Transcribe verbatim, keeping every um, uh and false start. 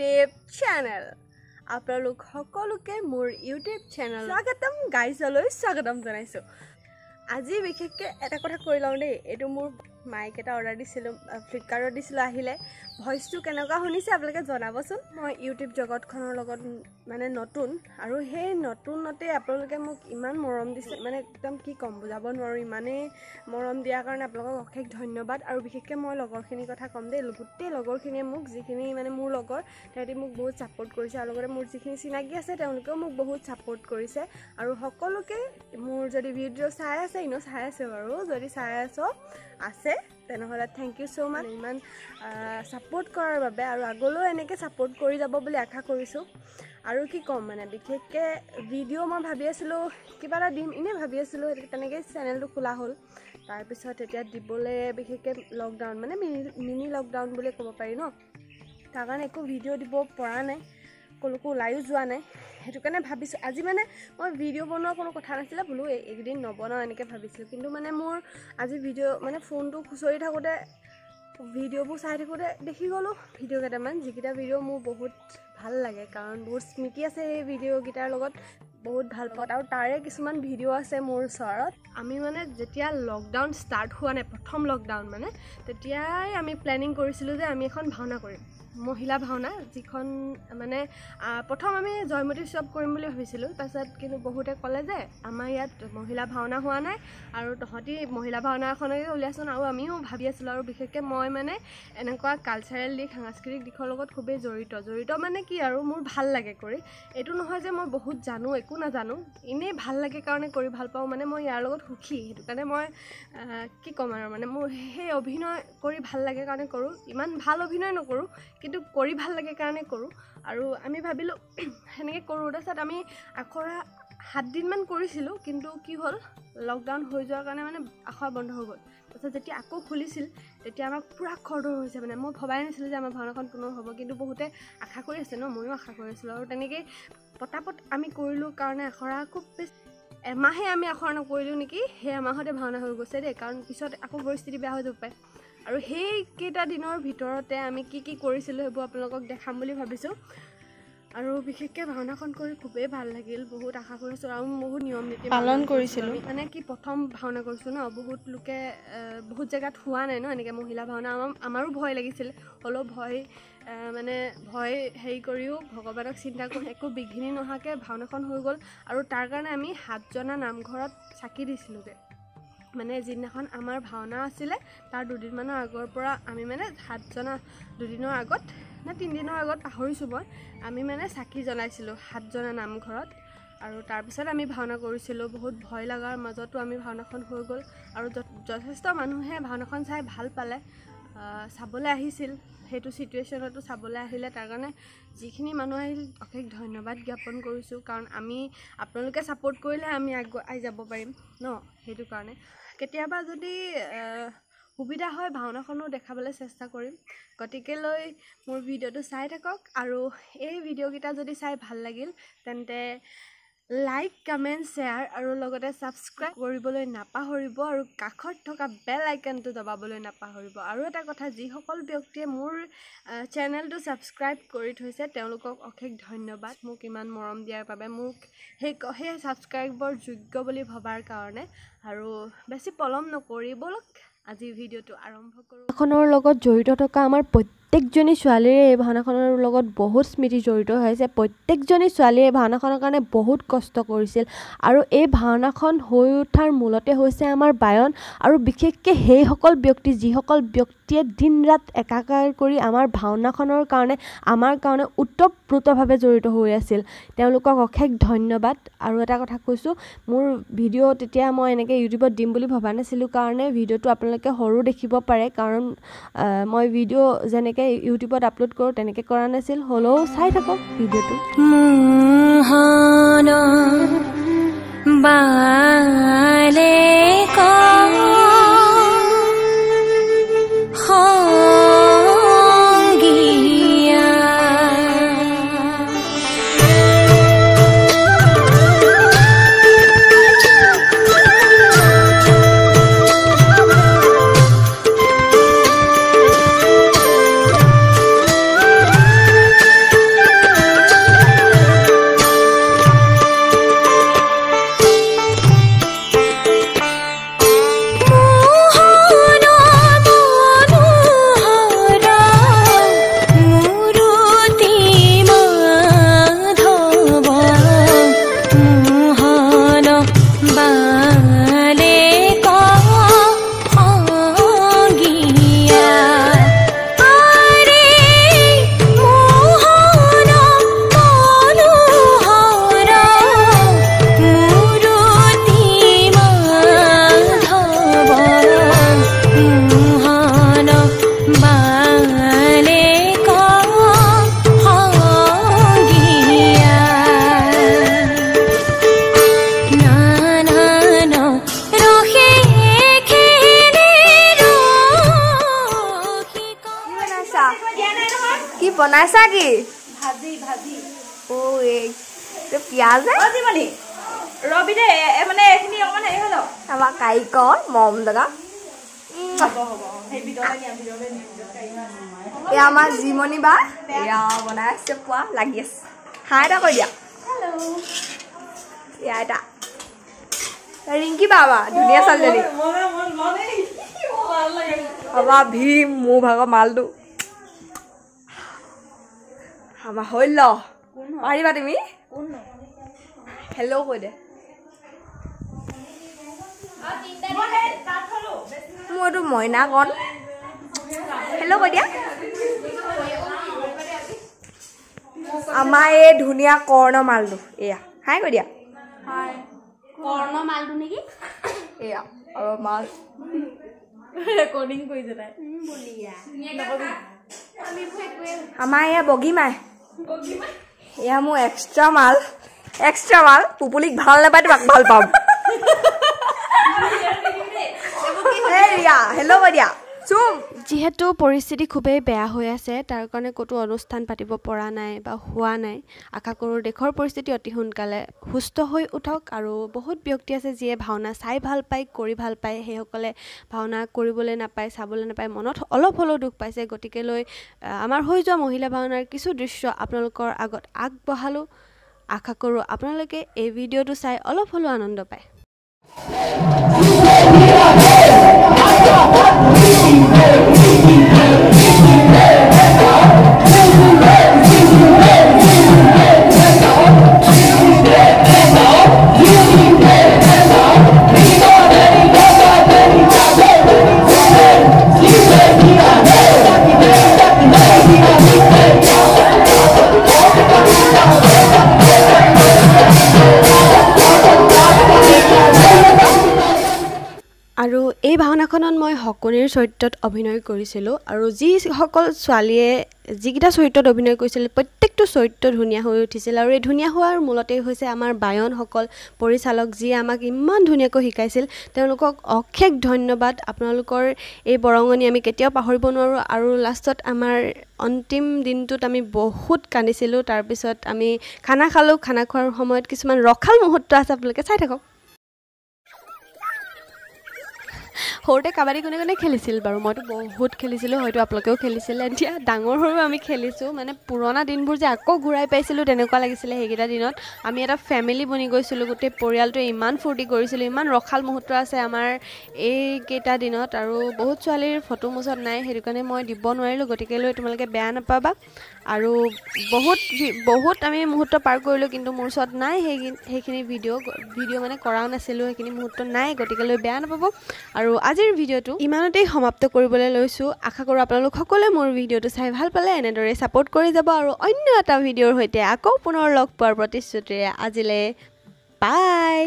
YouTube channel आपल सकोलोके मोर YouTube channel स्वागतम गाइजल स्वागतम जानाइसो। আজি विशेषके एटा कथा कइ लौ दे एतु मोर माइक एटा अर्डर दिसिलो फ्लिपकार्टत दिसिलो आहिले भइस तो केनेका हुनिसे आपलके जनाबसुन। म यूट्यूब जगत खनर लगत माने नतुन आरो हे नतुनते आपलके मक इमान मरम दिसे माने एकदम की कम बुझाब नरो इमाने मरम दिया कारण आपलके अखेक धन्यवाद। आरो विशेषके म लगोर खिनि कथा कम दे गुटे लगोर खिनि मक जिखिनि माने मोर लगोर तेति मक बहुत सपोर्ट करिसे आरो लगरे मोर जिखिनि सिनाकी आसे तेनके मक बहुत सपोर्ट करिसे आरो सकलोके मोर जदि भिडिओ साय आसे इनो साय आसे बारो जदि साय आसो आसे तेनहले थैंक यू सो माच इमान सपोर्ट करार बारे और आगलो एनेके सपोर्ट करि जाब बोली आशा करिसो। आरो कि कम माने बिखेके भिडिओ म भाबि आसिलो किबाटा दिम इने भाबि आसिलो तनेके चैनल खुला हल तार पिছত एटा दिबले बिखेके लकडाउन माने मिनी लकडाउन बोले कब पारि न तार कारण एको भिडिओ दिब परा नै कलको लाइव जुआ नै हेतु कारणे भाबिसो আজি माने মই ভিডিও বনোৱা কোনো কথা নাছিল বুলু একদিন নবনাও এনেকে ভাবিছিল কিন্তু মানে মোৰ আজি ভিডিও মানে ফোনটো খুচৰি থাকোতে ভিডিওবোৰ চাই থাকোতে দেখি গলো ভিডিও কেইটামান যিকিটা ভিডিও মোৰ বহুত ভাল লাগে কাৰণ বহুত স্মৃতি আছে এই ভিডিও গিটাৰ লগত बहुत ভাল পাওঁ। আৰু তাৰে কিছুমান ভিডিও আছে মোৰ সৰত আমি মানে যেতিয়া লকডাউন স্টাৰ্ট হোৱা নাই প্ৰথম লকডাউন মানে তেতিয়াই আমি প্ল্যানিং কৰিছিলো যে আমি এখন ভাওনা কৰিম महिला भावना जिखन माने प्रथम आम जयमती उत्सव कर बहुते कले जे आम इतना महिला भावना हुआ ना और तहति महिला भावना उलियासन और आम भाई और विशेषके मैं मानने एनेकुवा कल्चारेल दिश सांस्कृतिक दिशर खूब जड़ित जड़ित मानने कि मोर भल लगे यू नए मैं बहुत जानूँ एक नजानूँ इने भल लगे कारण भल पाँ मानने मैं यार सुखी सूटे मैं कि कम और मानने मोर अभिनय भल लगे कारण करूँ इन भल अभिनय नकरूँ किन्तु करी भाल लगे कारणे करूँ और आमी भाबिलो हेनेके करूँ तारपिছত आमी आखरा सात दिन मान करिसिलो किन्तु कि हल लकडाउन हो जोৱাৰ কাৰণে माने आखरा बन्ध हो ग'ल तारपिছত যেতিয়া আকৌ খুলিছিল তেতিয়া আমাৰ পুৰা খৰদৰ হৈছে মানে মই ভবাই নাছিলো যে আমাৰ ভাওনাখন পুনৰ হ'ব কিন্তু বহুতে আশা কৰি আছে ন ময়ো আশা কৰিছিলো আৰু তেনেকে পটাপট আমি কৰিলো কাৰণে আখৰা খুব বেছি এমাহে আমি আখৰা নকৰিলো নেকি সেই এমাহতে ভাওনা হৈ গৈছে দে কাৰণ পিছত আকৌ পৰিস্থিতি বেয়া হৈ যাব পাৰে। और हेटा दिन भरते आम कि अपने देखा भाँसो और विशेषके भावना खूबे भल लगिल बहुत आशा कर बहुत नियम नीति पालन मानने कि प्रथम भावना कर बहुत लोके बहुत जैगात हुआ ना न एने महिला भावना आमारो भय लगिल हलो भय मानने भय हेरी भगवानक चिंता एक विघिनी नहाके भावना हो गल और तार कारण आम सातजना नामघर चाकी दीगे माने जिदिनाखन आमार भावना आছিলে तार दुदिन माনৰ আগৰ পৰা আমি माने সাতজনা দুদিনৰ আগত না তিন দিনৰ আগত পাহৰিছো মই আমি माने চাকি জ্বলাইছিলো সাতজনা নামঘৰত আৰু তাৰ পিছত আমি ভাওনা কৰিছিলো বহুত ভয় লাগাৰ মাজতো আমি ভাওনাখন হৈ গল আৰু যথেষ্ট মানুহে ভাওনাখন চাই ভাল পালে চাবলে আহিছিল সেইটো সিটুৱেশ্যনটো চাবলে আহিলে তাৰ কাৰণে যিখিনি মানুহ আহিল অশেষ ধন্যবাদ জ্ঞাপন কৰিছো কাৰণ আমি আপোনালোকে সাপোৰ্ট কৰিলে আমি আই যাব পাৰিম ন সেইটো কাৰণে কেতিয়াবা যদি সুবিধা হয় ভাওনাখনো দেখাবলৈ চেষ্টা কৰিম। গতিকে লৈ মোৰ ভিডিওটো চাই থাকক আৰু এই ভিডিওকিটা যদি চাই ভাল লাগিল তেন্তে লাইক কমেন্ট শেয়াৰ আৰু লগতে সাবস্ক্ৰাইব কৰিবলৈ নাপাহৰিব আৰু কাখত থকা বেল আইকনটো দবাবলৈ নাপাহৰিব। আৰু এটা কথা যি সকল ব্যক্তিয়ে মোৰ চেনেলটো সাবস্ক্ৰাইব কৰি থৈছে তেওঁলোকক অশেষ ধন্যবাদ মোক ইমান মৰম দিয়াৰ বাবে মোক সেই সেই সাবস্ক্ৰাইবৰ যোগ্য বুলি ভবাৰ কাৰণে। আৰু বেছি পলম নকৰি বলক আজি ভিডিওটো আৰম্ভ কৰোঁ। খনৰ লগত জড়িত থকা আমাৰ प्रत्येकजनी ছোৱালীৰে ভাওনাখনৰ লগত बहुत स्मृति জড়িত হৈছে प्रत्येकजनी ছোৱালীয়ে ভাওনাখনৰ কাৰণে बहुत কষ্ট কৰিছিল আৰু এই ভাওনাখন হৈ উঠাৰ মূলতে হৈছে আমাৰ বায়ন আৰু বিশেষকৈ সেই সকল ব্যক্তি যি সকল ব্যক্তিয়ে দিন ৰাত একাকাৰ কৰি আমাৰ ভাওনাখনৰ কাৰণে আমাৰ কাৰণে উত্তপ্ৰুতভাৱে জড়িত হৈ আছিল তেওঁলোকক অশেষ ধন্যবাদ। আৰু এটা কথা কৈছো মোৰ ভিডিও তেতিয়া মই এনেকৈ ইউটিউবত দিম বুলি ভবা নাছিলো কাৰণে ভিডিওটো আপোনালোকে হৰু দেখিব পাৰে কাৰণ মই ভিডিও যেনে यूट्यूबत अपलोड करो तनेके करा नासिल हलो चाइ थाकक भिडिओ ऐसा की भाजी भाजी ओ ए तो प्याज है भाजी माने रवि रे माने এখনি অমান হেই হলো আমার কাইকর মম দাদা হবো হবো হেই ভিডিও লাগি আমি ভিডিও নিয়ে কাইমা এ আমার জিমনি বা ইয়া বনাইছে পোয়া লাগিস হাই দা কই দিয়া হ্যালো ইয়া এটা रिंकी बाबा धुनिया साल जली हवा भी मुंह भागा माल दो हमा होइल पारी बात मी हेलो कोइ दे मोर तो मइना कोन हेलो कोइ दिया अमा ए धुनिया कर्ण माल दो एया हाय कोइ दिया हाय कर्ण माल दु नेकी एया अब माल रिकॉर्डिंग कोइ जता बोलिया आमी फेकवे अमा ए बगी माय बगी माय एया मो एक्स्ट्रा माल एक्स्ट्रा माल पुपुलिक ভাল না পাই তোমাক ভাল পাম हे रिया हेलो बडिया চুম যেহেতু পৰিস্থিতি খুবেই বেয়া হৈ আছে তাৰ কাৰণে কতো অনুষ্ঠান পাতিব পৰা নাই বা হোৱা নাই আশা কৰো দেখৰ পৰিস্থিতি অতি সোনকালে সুস্থ হৈ উঠক আৰু বহুত ব্যক্তি আছে যিয়ে ভাওনা চাই ভাল পায় কৰি ভাল পায় হেকলে ভাওনা কৰিবলৈ নাপায় চাবলৈ নাপায় মনত অলপ হলো দুখ পাইছে গটিকে লৈ আমাৰ হৈ যোৱা মহিলা ভাওনাৰ কিছু দৃশ্য আপোনালোকৰ আগত আগবঢ়ালো आशा करो आपनालोके ए भिडियो तो चाई अलप हलो आनंद এই ভাওনাখনত মই হকনিৰ চৰিত্ৰত অভিনয় কৰিছিলো আৰু যি সকল ছোৱালীয়ে যিগিটা চৰিত্ৰত অভিনয় কৰিছিল প্ৰত্যেকটো চৰিত্ৰ ধুনিয়া হৈ উঠিছিল আৰু এই ধুনিয়া হোৱাৰ মূলতেই হৈছে আমাৰ বায়ন সকল পৰিচালক যি আমাক ইমান ধুনিয়াকৈ শিকাইছিল তেওঁলোকক অক্ষেক ধন্যবাদ আপোনালোকৰ এই বৰঙণি আমি কেতিয়াও পাহৰিব নোৱাৰো আৰু লাষ্টত আমাৰ অন্তিম দিনটোত আমি বহুত কান্দিছিলো তাৰ পিছত আমি খানা খালো খানা খোৱাৰ সময়ত কিছুমান ৰখাল মুহূৰ্ত আছে আপোনালোকে চাই থাকক होटे कबाडी कोने कोने खेलिसिल बारु म तो बहुत खेलिसिलो होयतो आपलकेओ खेलिसिल एन्टिया डांगर होरो आमी खेलिसो माने पुराना दिनबुर जे आको घुराई पाइसिलो तेनका लागिसिले हेगिटा दिनत आमी एटा फॅमिली बनि गयसिलो गुटे परियालतो इमान फुर्ती करिसिलो इमान रखाल मुहूर्त आसे आमार ए केटा दिनत आरो बहुत छवालिर फटो मुसत नाय हेरुकने म दिब नवारिलो गटिके लय तुमलके बेया नपाबा आरो बहुत बहुत आमी मुहूर्त पार करिलो किन्तु मुरसत नाय हेखिनि भिडिओ भिडिओ माने कराउ नासिलो हेखिनि मुहूर्त नाय गटिके लय बेया नपाबो आरो আজিৰ ভিডিওটো ইমানতেই সমাপ্ত কৰিবলৈ লৈছো আশা কৰো আপোনালোক সকলোৱে মোৰ ভিডিওটো চাই ভাল পালে এনেদৰে সাপোৰ্ট কৰি যাব আৰু অন্য এটা ভিডিওৰ হৈতে আকৌ পুনৰ লগ পোৱাৰ প্ৰতিশ্ৰুতিৰে আজিলৈ বাই।